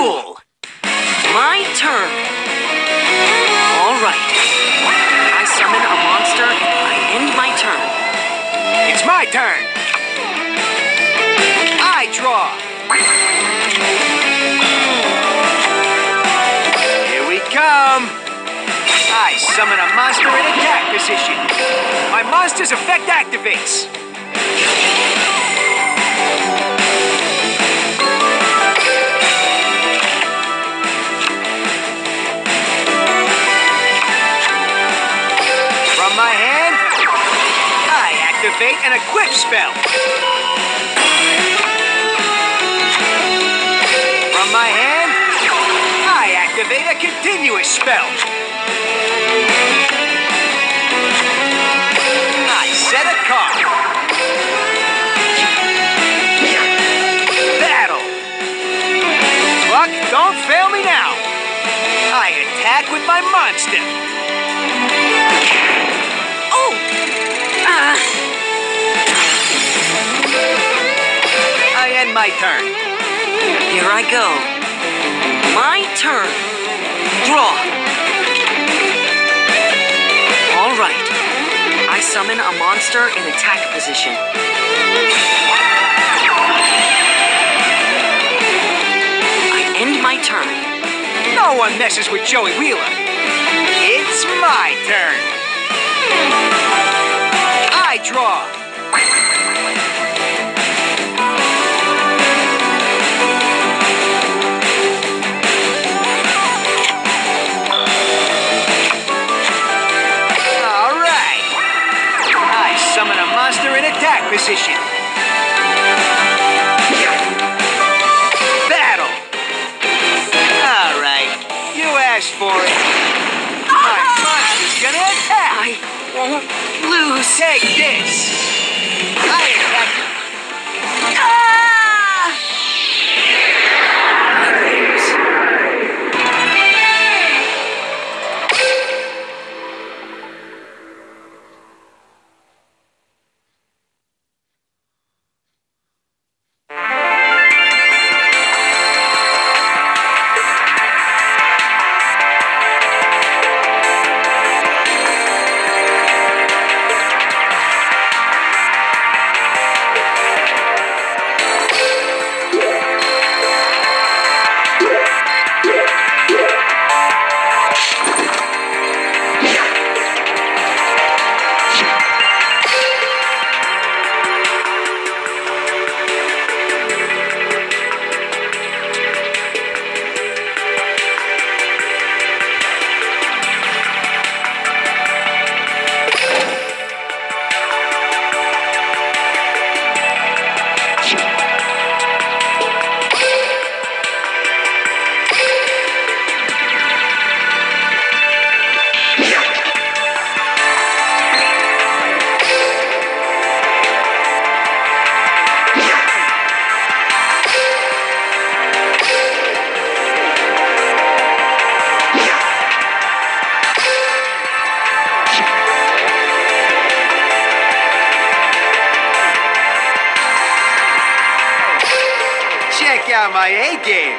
Cool. My turn. All right. I summon a monster and I end my turn. It's my turn. I draw. Here we come. I summon a monster in attack position. My monster's effect activates. Activate an equip spell. From my hand, I activate a continuous spell. I set a card. Battle. Luck, don't fail me now. I attack with my monster. My turn. Here I go. My turn. Draw. All right. I summon a monster in attack position. I end my turn. No one messes with Joey Wheeler. It's my turn. I draw. Position. Battle. All right. You asked for it. My monster's gonna attack. I won't lose. Take this. I attack. My A game.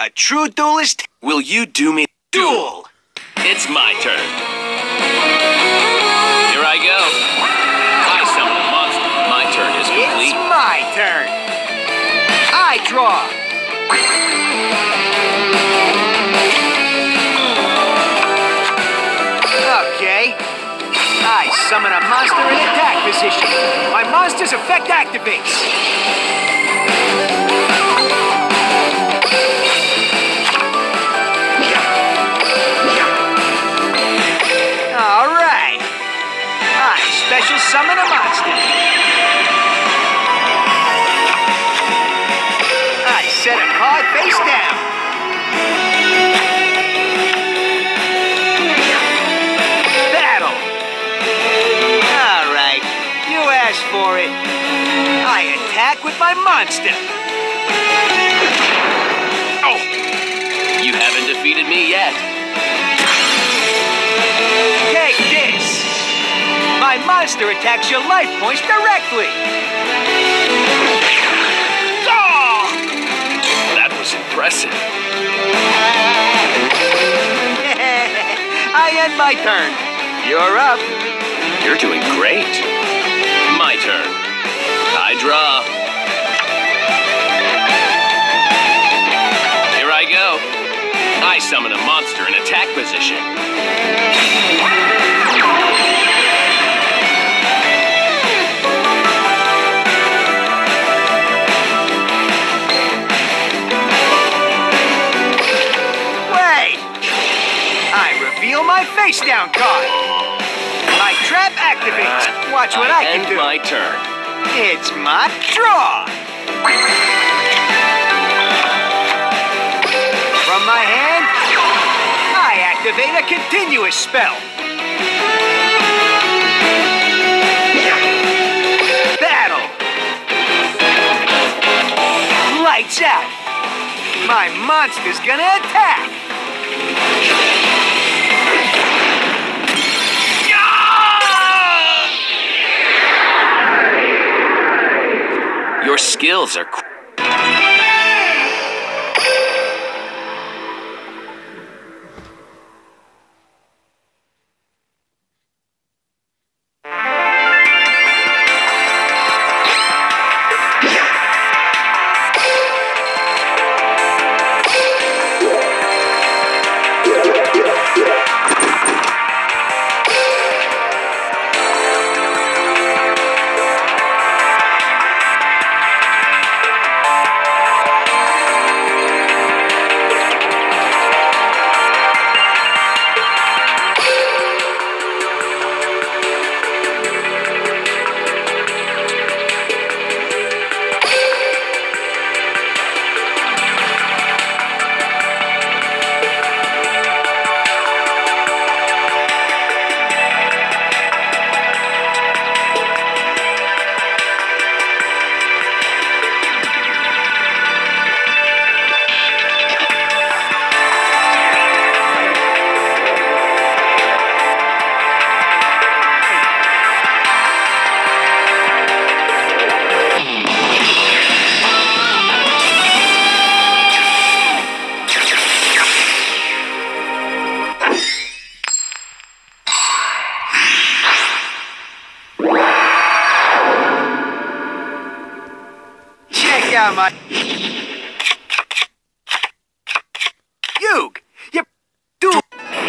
A true duelist? Will you do me? Duel! It's my turn. Here I go. I summon a monster. My turn is complete. It's my turn. I draw. Wheeler's effect activates. Special summon a monster. I set a card face down. Battle. All right, you asked for it. I attack with my monster. Oh, you haven't defeated me yet. My monster attacks your life points directly! Oh! That was impressive. I end my turn. You're up. You're doing great. My turn. I draw. Here I go. I summon a monster in attack position. My face down card. My trap activates. Watch what I can do. End my turn. It's my draw. From my hand, I activate a continuous spell. Battle. Lights out. My monster's gonna attack. Your skills are...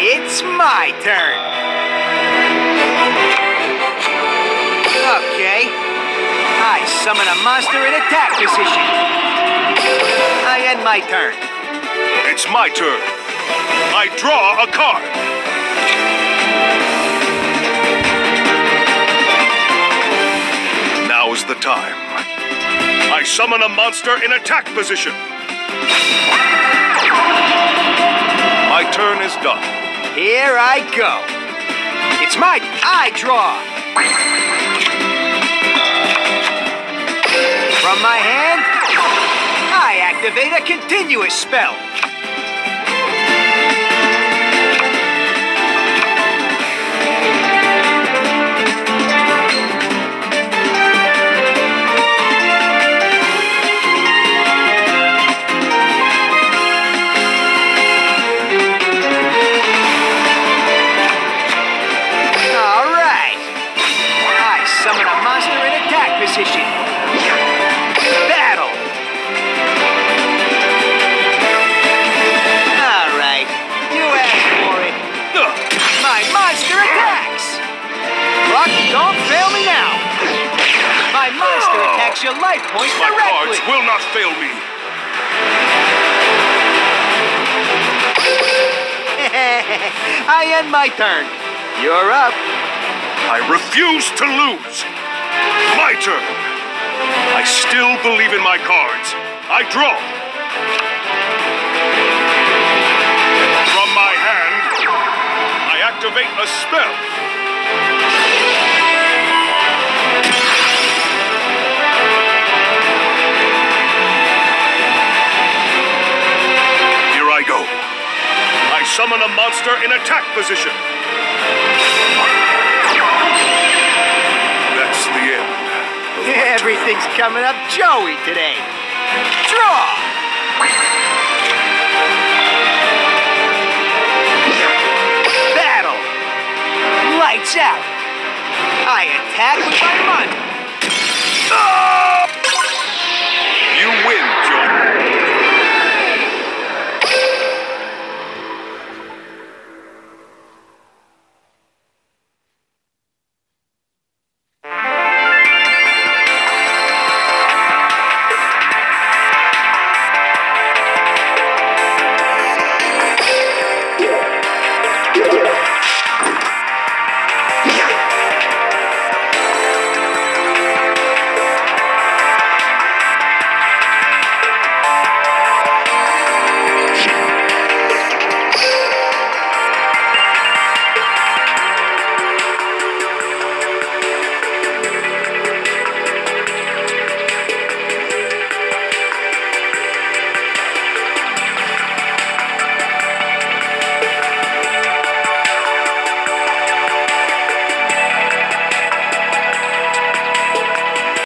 It's my turn. Okay. I summon a monster in attack position. I end my turn. It's my turn. I draw a card. Now's the time. I summon a monster in attack position. My turn is done. Here I go. It's my... I draw. From my hand, I activate a continuous spell. Battle! point directly. My cards will not fail me. I end my turn. You're up. I refuse to lose. My turn. I still believe in my cards. I draw. From my hand, I activate a spell. Here I go. I summon a monster in attack position. That's the end. Everything's coming up Joey today. Draw! Battle! Lights out! I attack with my money!